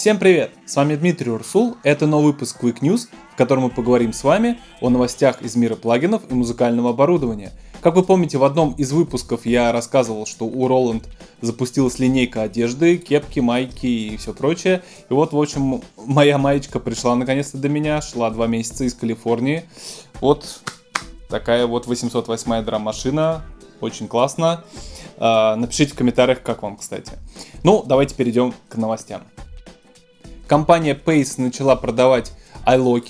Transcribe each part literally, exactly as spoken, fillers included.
Всем привет! С вами Дмитрий Урсул, это новый выпуск Quick News, в котором мы поговорим с вами о новостях из мира плагинов и музыкального оборудования. Как вы помните, в одном из выпусков я рассказывал, что у Roland запустилась линейка одежды, кепки, майки и все прочее. И вот, в общем, моя маечка пришла наконец-то до меня, шла два месяца из Калифорнии. Вот такая вот восемьсот восьмая драм-машина, очень классно. Напишите в комментариях, как вам, кстати. Ну, давайте перейдем к новостям. Компания Pace начала продавать iLok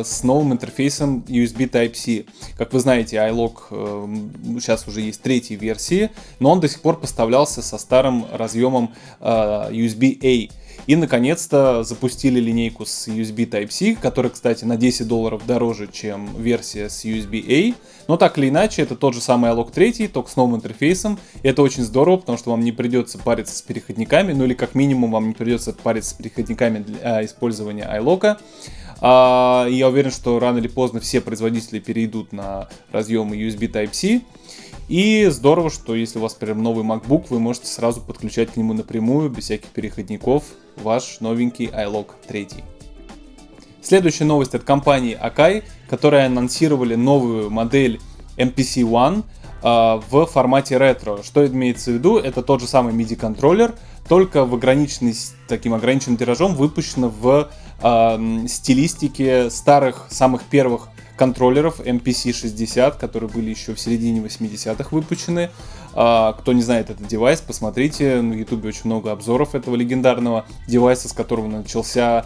э, с новым интерфейсом ю эс би тайп си. Как вы знаете, iLok э, сейчас уже есть третьей версии, но он до сих пор поставлялся со старым разъемом э, ю эс би эй. И наконец-то запустили линейку с ю эс би тайп си, которая, кстати, на десять долларов дороже, чем версия с ю эс би эй. Но так или иначе, это тот же самый iLok три, только с новым интерфейсом. И это очень здорово, потому что вам не придется париться с переходниками, ну или как минимум вам не придется париться с переходниками для использования iLok. А, я уверен, что рано или поздно все производители перейдут на разъемы ю эс би тайп си. И здорово, что если у вас прям новый MacBook, вы можете сразу подключать к нему напрямую, без всяких переходников, ваш новенький iLok три. Следующая новость от компании Akai, которая анонсировали новую модель эм пи си уан э, в формате ретро. Что имеется в виду? Это тот же самый миди-контроллер, только в ограниченный, таким ограниченным тиражом выпущено в э, стилистике старых, самых первых контроллеров эм пи си шестьдесят, которые были еще в середине восьмидесятых выпущены. Кто не знает этот девайс, посмотрите, на YouTube очень много обзоров этого легендарного девайса, с которого начался,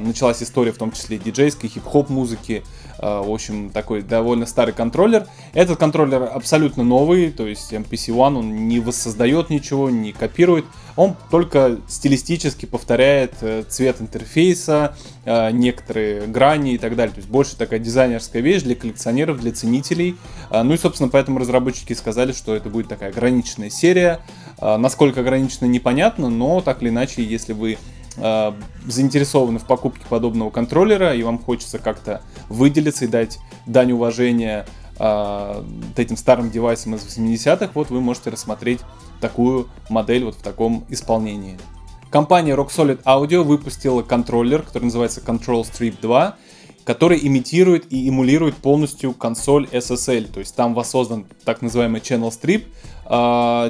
началась история, в том числе диджейской, хип-хоп музыки. В общем, такой довольно старый контроллер. Этот контроллер абсолютно новый, то есть эм пи си уан, он не воссоздает ничего, не копирует. Он только стилистически повторяет цвет интерфейса, некоторые грани и так далее. То есть больше такая дизайнерская вещь для коллекционеров, для ценителей. Ну и, собственно, поэтому разработчики сказали, что это будет такая ограниченная серия. Насколько ограниченная, непонятно, но так или иначе, если вы заинтересованы в покупке подобного контроллера и вам хочется как-то выделиться и дать дань уважения э, этим старым девайсам из восьмидесятых, вот вы можете рассмотреть такую модель вот в таком исполнении. Компания Rock Solid Audio выпустила контроллер, который называется Control Strip два, который имитирует и эмулирует полностью консоль эс эс эль, то есть там воссоздан так называемый Channel Strip,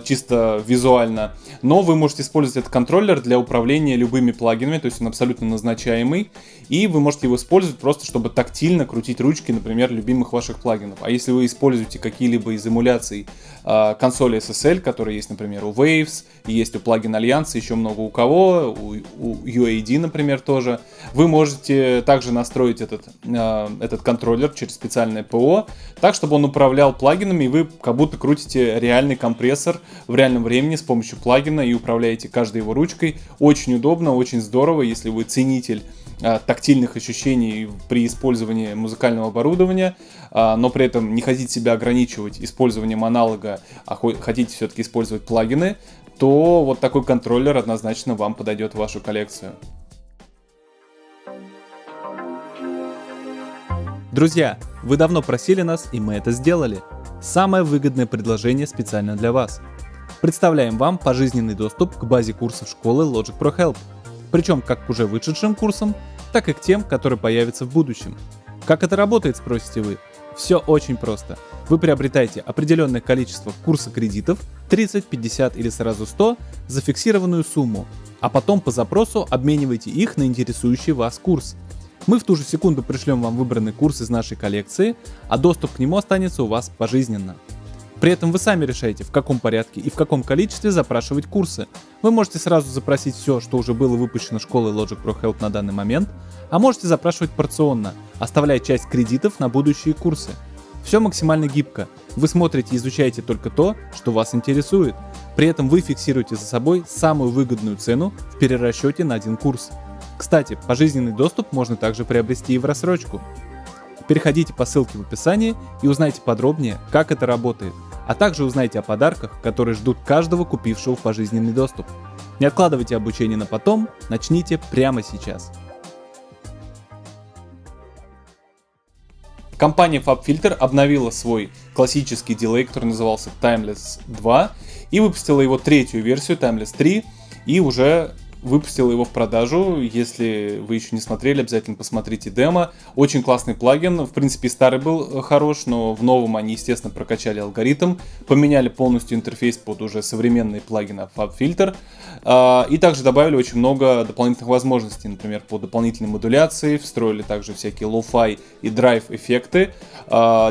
чисто визуально, но вы можете использовать этот контроллер для управления любыми плагинами, то есть он абсолютно назначаемый, и вы можете его использовать просто, чтобы тактильно крутить ручки, например, любимых ваших плагинов. А если вы используете какие-либо из эмуляций консоли эс эс эль, которые есть, например, у Waves, есть у Plugin Alliance, еще много у кого, у ю эй ди, например, тоже, вы можете также настроить этот, этот контроллер через специальное ПО, так, чтобы он управлял плагинами, и вы как будто крутите реальный контроллер, компрессор в реальном времени с помощью плагина и управляете каждой его ручкой. Очень удобно, очень здорово, если вы ценитель а, тактильных ощущений при использовании музыкального оборудования, а, но при этом не хотите себя ограничивать использованием аналога, а хотите все-таки использовать плагины, то вот такой контроллер однозначно вам подойдет в вашу коллекцию. Друзья, вы давно просили нас, и мы это сделали. Самое выгодное предложение специально для вас. Представляем вам пожизненный доступ к базе курсов школы Logic Pro Help, причем как к уже вышедшим курсам, так и к тем, которые появятся в будущем. Как это работает, спросите вы? Все очень просто. Вы приобретаете определенное количество курса кредитов, тридцать, пятьдесят или сразу сто, за фиксированную сумму, а потом по запросу обмениваете их на интересующий вас курс. Мы в ту же секунду пришлем вам выбранный курс из нашей коллекции, а доступ к нему останется у вас пожизненно. При этом вы сами решаете, в каком порядке и в каком количестве запрашивать курсы. Вы можете сразу запросить все, что уже было выпущено школой Logic Pro Help на данный момент, а можете запрашивать порционно, оставляя часть кредитов на будущие курсы. Все максимально гибко. Вы смотрите и изучаете только то, что вас интересует. При этом вы фиксируете за собой самую выгодную цену в перерасчете на один курс. Кстати, пожизненный доступ можно также приобрести и в рассрочку. Переходите по ссылке в описании и узнайте подробнее, как это работает, а также узнайте о подарках, которые ждут каждого купившего пожизненный доступ. Не откладывайте обучение на потом, начните прямо сейчас. Компания FabFilter обновила свой классический дилей, который назывался Timeless два, и выпустила его третью версию, Timeless три, и уже выпустила его в продажу. Если вы еще не смотрели, обязательно посмотрите демо. Очень классный плагин. В принципе, старый был хорош, но в новом они, естественно, прокачали алгоритм, поменяли полностью интерфейс под уже современные плагины FabFilter. И также добавили очень много дополнительных возможностей, например, по дополнительной модуляции. Встроили также всякие lo-fi и драйв эффекты.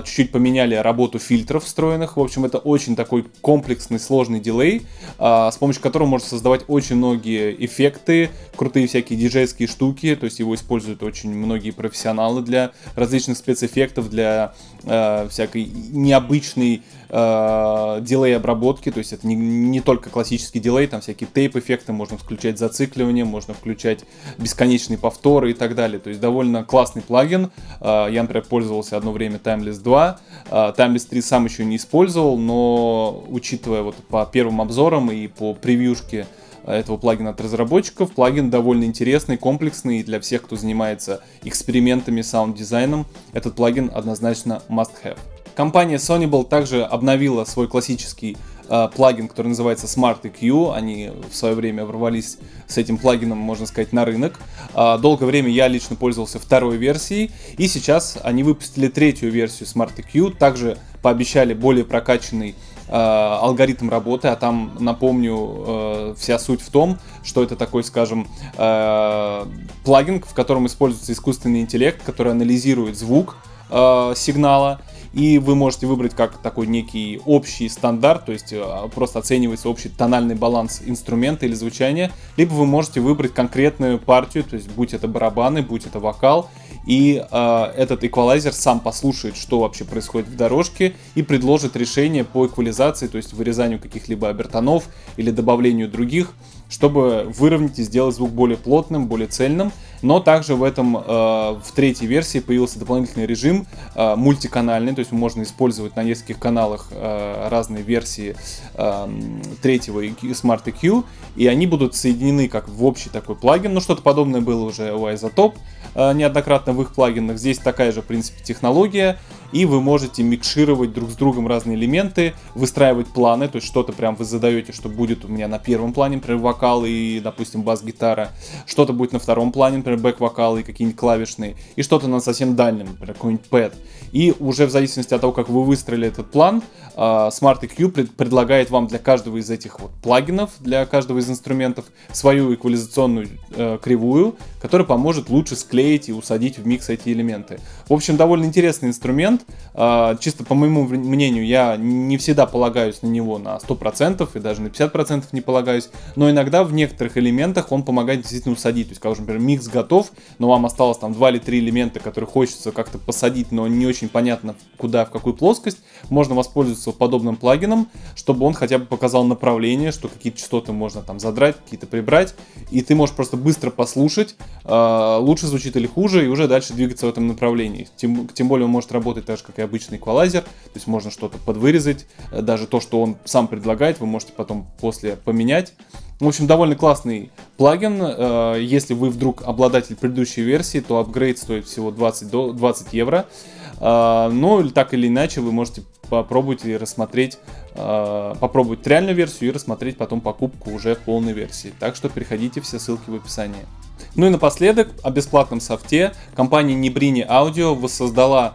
Чуть-чуть поменяли работу фильтров встроенных. В общем, это очень такой комплексный, сложный дилей, с помощью которого можно создавать очень многие эффекты. Эффекты, крутые всякие диджейские штуки, то есть его используют очень многие профессионалы для различных спецэффектов, для э, всякой необычной э, дилей-обработки, то есть это не, не только классический дилей, там всякие тейп-эффекты, можно включать зацикливание, можно включать бесконечные повторы и так далее, то есть довольно классный плагин. э, я, например, пользовался одно время Timeless два, э, Timeless три сам еще не использовал, но учитывая вот по первым обзорам и по превьюшке этого плагина от разработчиков. Плагин довольно интересный, комплексный, и для всех, кто занимается экспериментами, саунд-дизайном, этот плагин однозначно must-have. Компания Sonible также обновила свой классический э, плагин, который называется Smart и кью. Они в свое время ворвались с этим плагином, можно сказать, на рынок. Э, долгое время я лично пользовался второй версией, и сейчас они выпустили третью версию Smart и кью, также пообещали более прокачанный алгоритм работы, а там, напомню, вся суть в том, что это такой, скажем, плагин, в котором используется искусственный интеллект, который анализирует звук сигнала, и вы можете выбрать как такой некий общий стандарт, то есть просто оценивается общий тональный баланс инструмента или звучания, либо вы можете выбрать конкретную партию, то есть будь это барабаны, будь это вокал, и э, этот эквалайзер сам послушает, что вообще происходит в дорожке, и предложит решение по эквализации, то есть вырезанию каких-либо обертонов или добавлению других, чтобы выровнять и сделать звук более плотным, более цельным. Но также в этом, э, в третьей версии появился дополнительный режим э, мультиканальный, то есть можно использовать на нескольких каналах э, разные версии э, третьего Smart и кью, и они будут соединены как в общий такой плагин. Ну, что-то подобное было уже у iZotope э, неоднократно в их плагинах. Здесь такая же, в принципе, технология, и вы можете микшировать друг с другом разные элементы, выстраивать планы, то есть что-то прям вы задаете, что будет у меня на первом плане, например, вокал и, допустим, бас-гитара, что-то будет на втором плане, например, бэк-вокалы и какие-нибудь клавишные, и что-то на совсем дальнем, например, какой-нибудь пэд. И уже в зависимости от того, как вы выстроили этот план, Smart и кью пред предлагает вам для каждого из этих вот плагинов, для каждого из инструментов свою эквализационную э, кривую, которая поможет лучше склеить и усадить в микс эти элементы. В общем, довольно интересный инструмент. Чисто по моему мнению, я не всегда полагаюсь на него на сто процентов и даже на пятьдесят процентов не полагаюсь, но иногда в некоторых элементах он помогает действительно усадить. То есть, когда, например, микс готов, но вам осталось там два или три элемента, которые хочется как-то посадить, но не очень понятно куда, в какую плоскость, можно воспользоваться подобным плагином, чтобы он хотя бы показал направление, что какие-то частоты можно там задрать, какие-то прибрать, и ты можешь просто быстро послушать, лучше звучит или хуже, и уже дальше двигаться в этом направлении. Тем, тем более он может работать так же, как и обычный эквалайзер, то есть можно что-то подвырезать, даже то, что он сам предлагает, вы можете потом после поменять. В общем, довольно классный плагин. Если вы вдруг обладатель предыдущей версии, то апгрейд стоит всего двадцать евро. Ну, так или иначе, вы можете попробовать и рассмотреть, попробовать реальную версию и рассмотреть потом покупку уже в полной версии. Так что переходите, все ссылки в описании. Ну и напоследок, о бесплатном софте. Компания Nebrini Audio воссоздала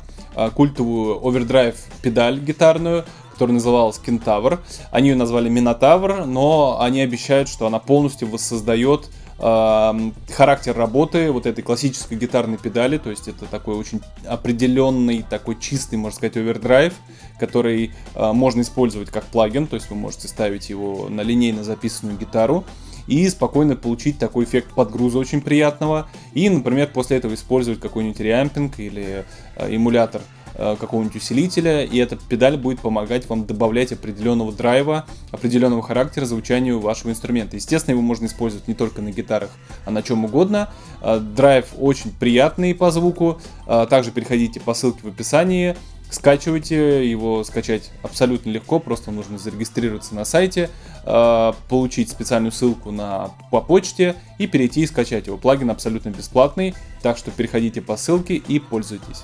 культовую овердрайв педаль гитарную, которая называлась Кентавр. Они ее назвали Минотавр, но они обещают, что она полностью воссоздает э, характер работы вот этой классической гитарной педали. То есть это такой очень определенный, такой чистый, можно сказать, овердрайв, который э, можно использовать как плагин. То есть вы можете ставить его на линейно записанную гитару и спокойно получить такой эффект подгруза очень приятного. И, например, после этого использовать какой-нибудь реампинг или эмулятор какого-нибудь усилителя, и эта педаль будет помогать вам добавлять определенного драйва, определенного характера звучанию вашего инструмента. Естественно, его можно использовать не только на гитарах, а на чем угодно. Драйв очень приятный по звуку. Также переходите по ссылке в описании, скачивайте, его скачать абсолютно легко, просто нужно зарегистрироваться на сайте, получить специальную ссылку на, по почте и перейти и скачать его. Плагин абсолютно бесплатный, так что переходите по ссылке и пользуйтесь.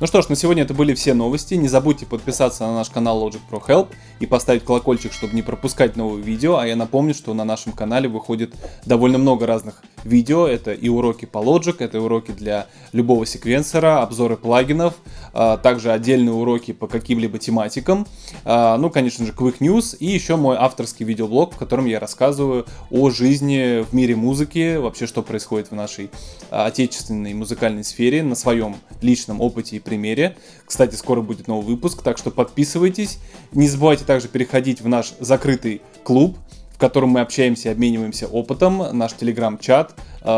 Ну что ж, на сегодня это были все новости. Не забудьте подписаться на наш канал Logic Pro Help и поставить колокольчик, чтобы не пропускать новые видео. А я напомню, что на нашем канале выходит довольно много разных видео. Это и уроки по Logic, это и уроки для любого секвенсора, обзоры плагинов, а также отдельные уроки по каким-либо тематикам. А, ну, конечно же, Quick News и еще мой авторский видеоблог, в котором я рассказываю о жизни в мире музыки, вообще, что происходит в нашей отечественной музыкальной сфере, на своем личном опыте и примере. Кстати, скоро будет новый выпуск, так что подписывайтесь. Не забывайте также переходить в наш закрытый клуб, в котором мы общаемся и обмениваемся опытом, наш телеграм-чат.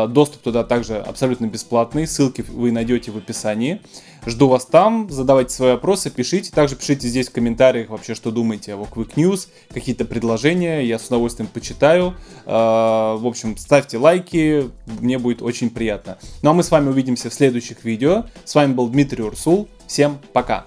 Доступ туда также абсолютно бесплатный, ссылки вы найдете в описании. Жду вас там, задавайте свои вопросы, пишите. Также пишите здесь в комментариях вообще, что думаете о Quick News, какие-то предложения, я с удовольствием почитаю. В общем, ставьте лайки, мне будет очень приятно. Ну а мы с вами увидимся в следующих видео. С вами был Дмитрий Урсул, всем пока!